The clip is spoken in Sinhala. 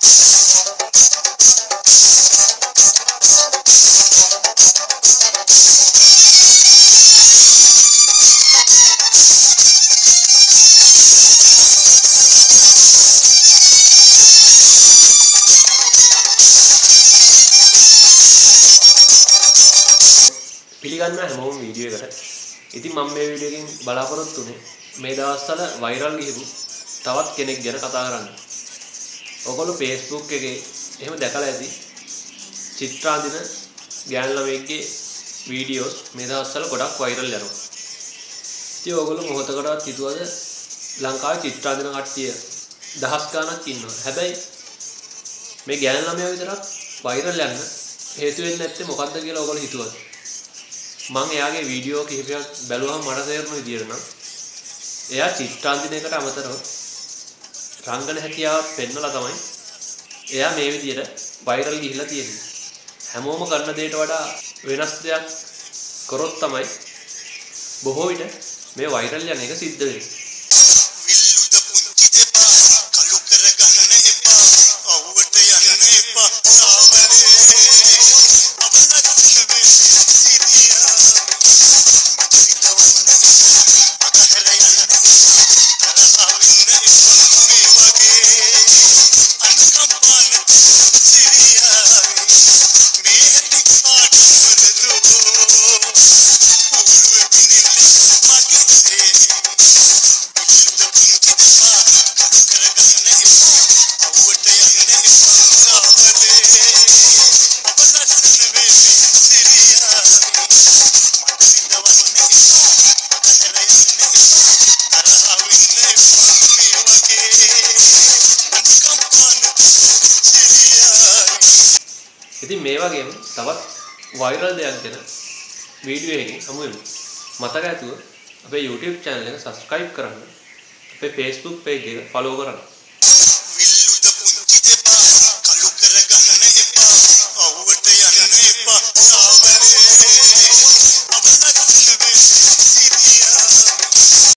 පිළිගන්න හැමෝම වීඩියෝ එකට. ඉතින් මම මේ වීඩියෝ එකෙන් බලාපොරොත්තු වෙන්නේ මේ දවස්වල වෛරල් ගිහිපු තවත් කෙනෙක් ගැන කතා කරන්න. ඔයගොල්ලෝ Facebook එකේ එහෙම දැකලා ඇති චිත්‍රාදින ගෑනු ළමයෙක්ගේ වීඩියෝස් මේ දවස්වල ගොඩක් වෛරල් යනවා. ඉතින් ඔයගොල්ලෝ මොහොතකටවත් හිතුවද ලංකාවේ චිත්‍රාදින කට්ටිය දහස් ගණනක් ඉන්නවා. හැබැයි මේ ගෑනු ළමයා විතරක් වෛරල් යන්න හේතු වෙන්නේ නැත්තේ මොකද්ද කියලා ඔයගොල්ලෝ හිතුවද? මම එයාගේ වීඩියෝ කිහිපයක් බැලුවම මට තේරුණු විදියට නම් එයා චිත්‍රාන්දිනයකට අමතරව රංගන හැකියාව පෙන්වලා තමයි එයා මේ විදියට වෛරල් ගිහිලා තියෙන්නේ. හැමෝම කරන දෙයට වඩා වෙනස් දෙයක් කරොත් තමයි බොහෝ විට මේ වෛරල් යන එක සිද්ධ වෙන්නේ. ඉතින් මේ වගේම තවත් වෛරල් දෙයක් ගැන වීඩියෝ එකකින් හමු වෙමු. මතක ඇතුව අපේ YouTube channel එක subscribe කරන්න, අපේ Facebook page එක follow කරන්න.